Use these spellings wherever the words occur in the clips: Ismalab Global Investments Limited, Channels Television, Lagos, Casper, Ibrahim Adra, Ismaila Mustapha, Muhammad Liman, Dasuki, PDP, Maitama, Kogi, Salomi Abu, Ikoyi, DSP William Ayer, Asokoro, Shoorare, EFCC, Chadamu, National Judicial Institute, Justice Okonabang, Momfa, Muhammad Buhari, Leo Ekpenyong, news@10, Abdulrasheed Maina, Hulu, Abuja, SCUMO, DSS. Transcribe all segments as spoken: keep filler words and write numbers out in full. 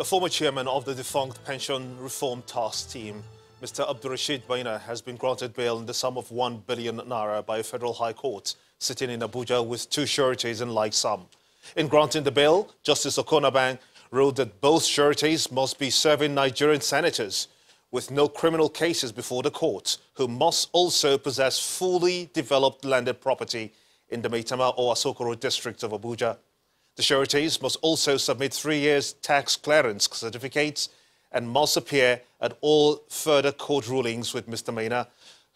The former chairman of the defunct Pension Reform Task Team, Mister Abdulrasheed Maina, has been granted bail in the sum of one billion naira by a federal high court sitting in Abuja with two sureties in like sum. In granting the bail, Justice Okonabang ruled that both sureties must be serving Nigerian senators with no criminal cases before the court, who must also possess fully developed landed property in the Maitama or Asokoro district of Abuja. The sureties must also submit three years tax clearance certificates and must appear at all further court rulings with Mister Maina,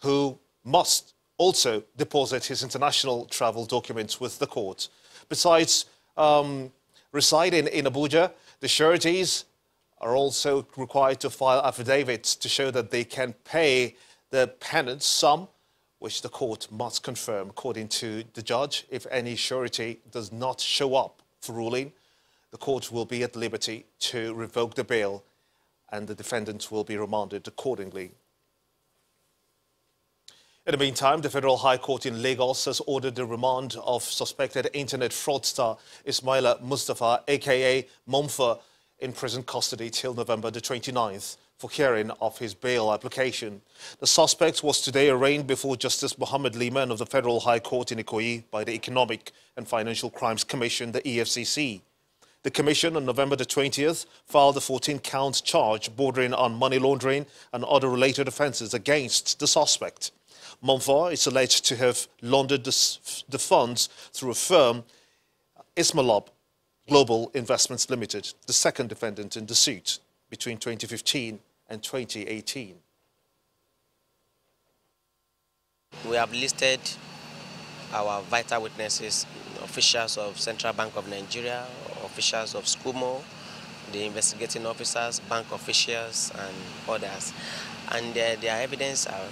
who must also deposit his international travel documents with the court. Besides um, residing in Abuja, the sureties are also required to file affidavits to show that they can pay the penance sum, which the court must confirm. According to the judge, if any surety does not show up for ruling, the court will be at liberty to revoke the bail and the defendants will be remanded accordingly. In the meantime, the Federal High Court in Lagos has ordered the remand of suspected internet fraudster Ismaila Mustapha, a k a. Momfa, in prison custody till November the twenty-ninth for hearing of his bail application. The suspect was today arraigned before Justice Muhammad Liman of the Federal High Court in Ikoyi by the Economic and Financial Crimes Commission, the E F C C. The Commission on November the twentieth filed a fourteen-count charge bordering on money laundering and other related offences against the suspect. Momfa is alleged to have laundered the, the funds through a firm, Ismalab Global Investments Limited, the second defendant in the suit, between twenty fifteen and twenty eighteen. We have listed our vital witnesses, officials of Central Bank of Nigeria, officials of SCUMO, the investigating officers, bank officials and others. And their, their evidence are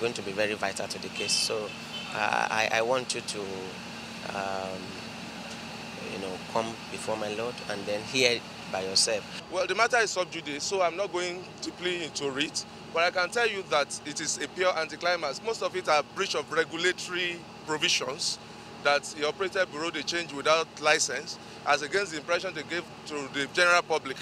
going to be very vital to the case. So uh, I, I want you to um, you know, come before my Lord and then hear by yourself. Well, the matter is sub judice, so I'm not going deeply into it, but I can tell you that it is a pure anticlimax. Most of it are breach of regulatory provisions that the operator bureau they changed without license, as against the impression they gave to the general public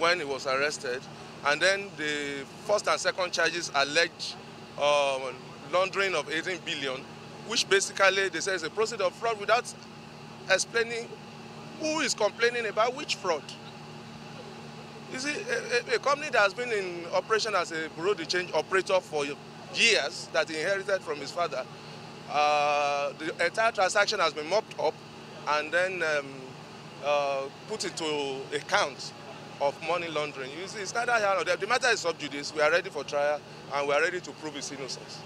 when he was arrested. And then the first and second charges allege uh, laundering of eighteen billion, which basically they say is a proceed of fraud without explaining who is complaining about which fraud. You see, a, a company that has been in operation as a bureau de change operator for years, that he inherited from his father, uh, the entire transaction has been mopped up and then um, uh, put into account of money laundering. You see, it's neither here nor there. The matter is sub judice. We are ready for trial and we are ready to prove his innocence.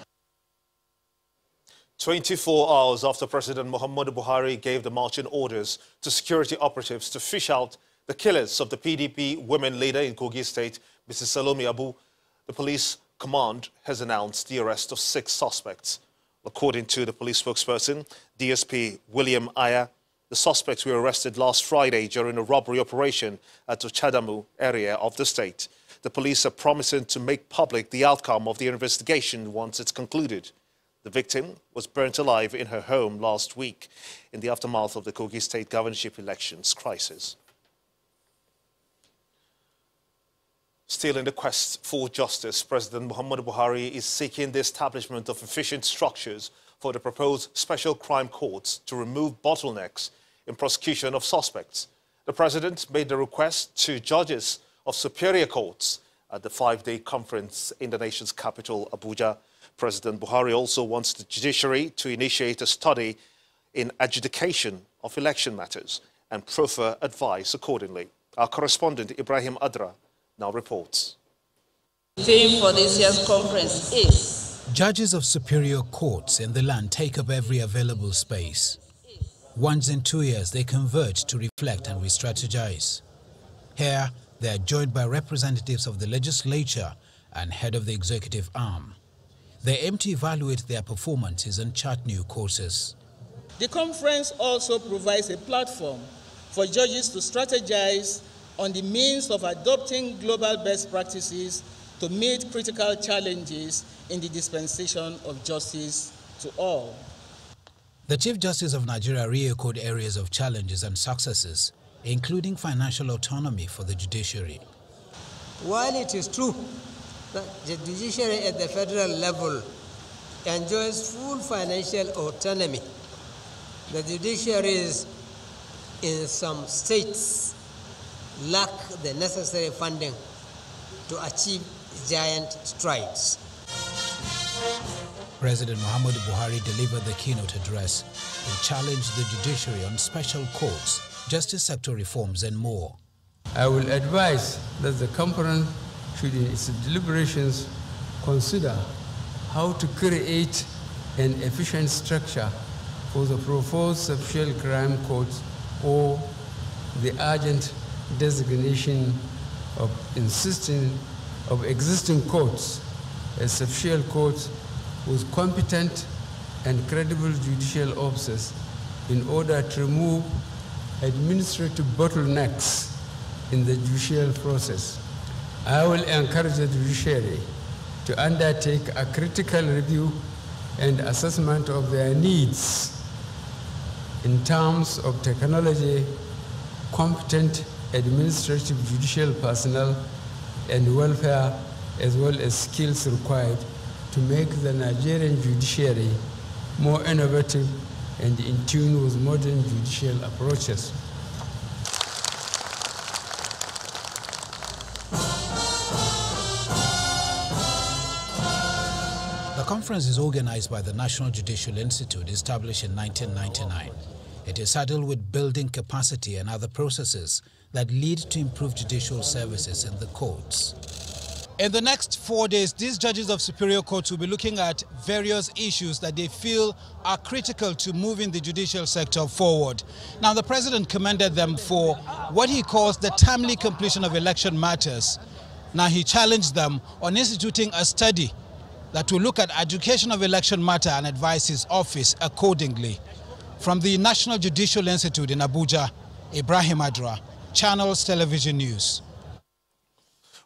twenty-four hours after President Muhammad Buhari gave the marching orders to security operatives to fish out the killers of the P D P women leader in Kogi State, Missus Salomi Abu, the police command has announced the arrest of six suspects. According to the police spokesperson, D S P William Ayer, the suspects were arrested last Friday during a robbery operation at the Chadamu area of the state. The police are promising to make public the outcome of the investigation once it's concluded. The victim was burnt alive in her home last week in the aftermath of the Kogi State governorship elections crisis. Still in the quest for justice, President Muhammad Buhari is seeking the establishment of efficient structures for the proposed special crime courts to remove bottlenecks in prosecution of suspects. The president made the request to judges of superior courts at the five-day conference in the nation's capital, Abuja. President Buhari also wants the judiciary to initiate a study in adjudication of election matters and proffer advice accordingly. Our correspondent Ibrahim Adra now reports. The theme for this year's conference is judges of superior courts in the land take up every available space. Once in two years, they converge to reflect and re-strategize. Here, they are joined by representatives of the legislature and head of the executive arm. They aim to evaluate their performances and chart new courses. The conference also provides a platform for judges to strategize on the means of adopting global best practices to meet critical challenges in the dispensation of justice to all. The Chief Justice of Nigeria re-echoed areas of challenges and successes including financial autonomy for the judiciary. While it is true that the judiciary at the federal level enjoys full financial autonomy, the judiciaries in some states lack the necessary funding to achieve giant strides. President Muhammad Buhari delivered the keynote address and challenged the judiciary on special courts, justice sector reforms and more. I will advise that the conference should in its deliberations consider how to create an efficient structure for the proposed special crime courts or the urgent designation of insisting of existing courts as special courts with competent and credible judicial officers in order to remove administrative bottlenecks in the judicial process. I will encourage the judiciary to undertake a critical review and assessment of their needs in terms of technology, competent administrative judicial personnel, and welfare, as well as skills required to make the Nigerian judiciary more innovative and in tune with modern judicial approaches. The conference is organized by the National Judicial Institute, established in nineteen ninety-nine. It is saddled with building capacity and other processes that lead to improved judicial services in the courts. In the next four days, these judges of Superior Courts will be looking at various issues that they feel are critical to moving the judicial sector forward. Now, the president commended them for what he calls the timely completion of election matters. Now, he challenged them on instituting a study that will look at adjudication of election matter and advise his office accordingly. From the National Judicial Institute in Abuja, Ibrahim Adra, Channels Television News.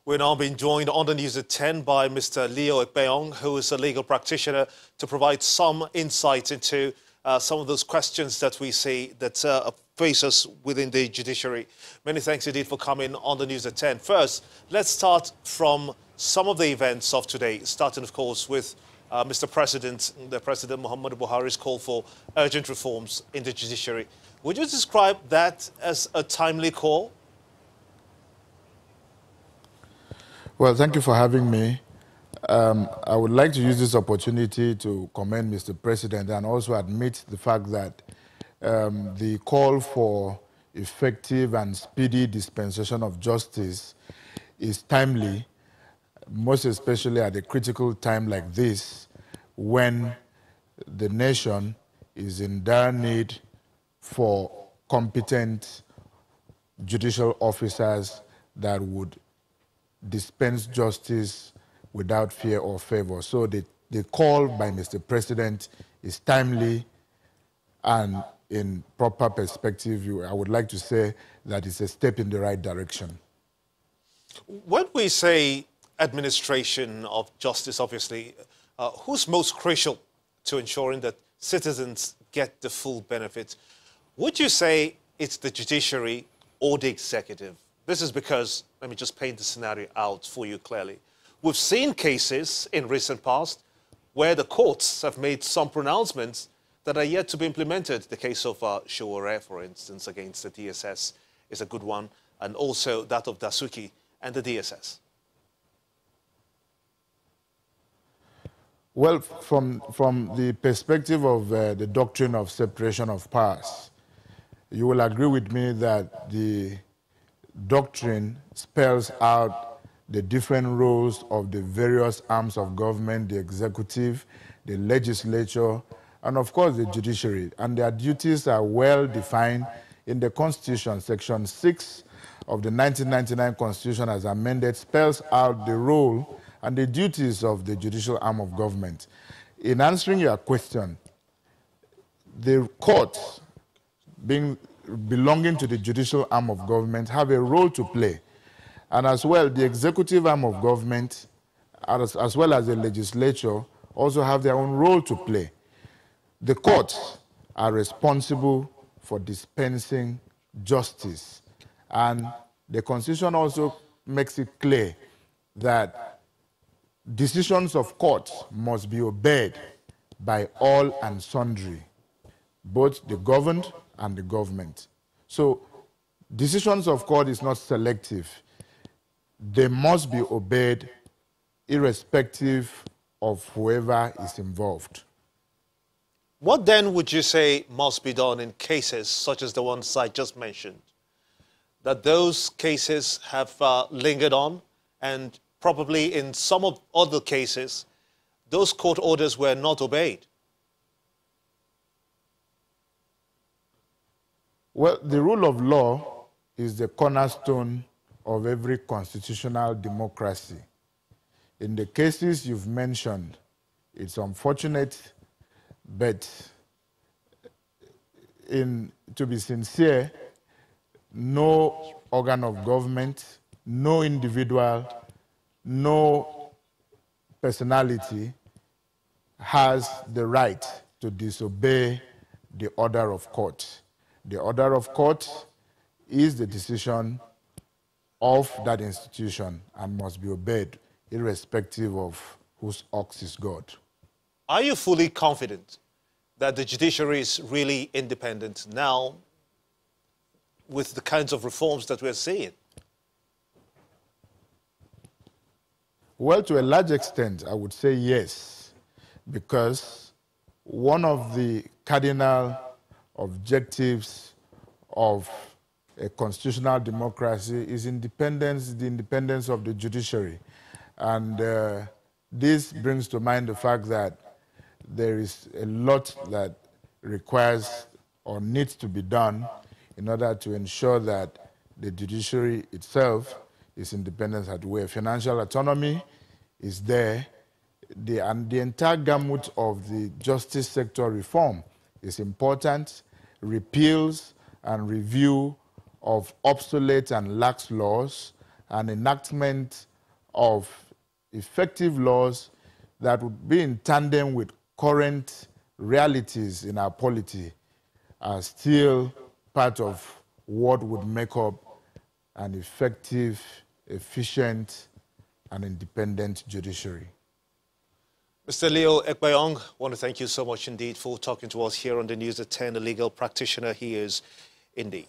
We're now being joined on the news at ten by Mister Leo Ekpenyong, who is a legal practitioner, to provide some insight into uh, some of those questions that we see that uh, face us within the judiciary. Many thanks indeed for coming on the news at ten. First, let's start from some of the events of today, starting, of course, with uh, Mister President, the President Muhammad Buhari's call for urgent reforms in the judiciary. Would you describe that as a timely call? Well, thank you for having me. Um, I would like to use this opportunity to commend Mister President and also admit the fact that um, the call for effective and speedy dispensation of justice is timely, most especially at a critical time like this, when the nation is in dire need for competent judicial officers that would dispense justice without fear or favor. So the, the call by Mister President is timely, and in proper perspective, you, I would like to say that it's a step in the right direction. When we say administration of justice, obviously, uh, who's most crucial to ensuring that citizens get the full benefit? Would you say it's the judiciary or the executive? This is because, let me just paint the scenario out for you clearly. We've seen cases in recent past where the courts have made some pronouncements that are yet to be implemented. The case of uh, Shoorare, for instance, against the D S S is a good one, and also that of Dasuki and the D S S. Well, from, from the perspective of uh, the doctrine of separation of powers, you will agree with me that the doctrine spells out the different roles of the various arms of government, the executive, the legislature, and of course the judiciary. And their duties are well defined in the Constitution. Section six of the nineteen ninety-nine Constitution as amended spells out the role and the duties of the judicial arm of government. In answering your question, the courts being belonging to the judicial arm of government have a role to play. And as well, the executive arm of government, as, as well as the legislature, also have their own role to play. The courts are responsible for dispensing justice And the Constitution also makes it clear that decisions of courts must be obeyed by all and sundry, both the governed and the government. So decisions of court is not selective. They must be obeyed irrespective of whoever is involved. What then would you say must be done in cases such as the ones I just mentioned? That those cases have uh, lingered on, and probably in some of other cases, those court orders were not obeyed. Well, the rule of law is the cornerstone of every constitutional democracy. In the cases you've mentioned, it's unfortunate, but in, to be sincere, no organ of government, no individual, no personality has the right to disobey the order of court. The order of court is the decision of that institution and must be obeyed irrespective of whose ox is God. Are you fully confident that the judiciary is really independent now with the kinds of reforms that we're seeing? Well, to a large extent, I would say yes, because one of the cardinal objectives of a constitutional democracy is independence, the independence of the judiciary. And uh, this brings to mind the fact that there is a lot that requires or needs to be done in order to ensure that the judiciary itself is independent, that where financial autonomy is there, the, and the entire gamut of the justice sector reform is important. Repeals and review of obsolete and lax laws and enactment of effective laws that would be in tandem with current realities in our polity are still part of what would make up an effective, efficient, and independent judiciary. Mister Leo Ekpenyong, I want to thank you so much indeed for talking to us here on the News at ten, a legal practitioner he is indeed.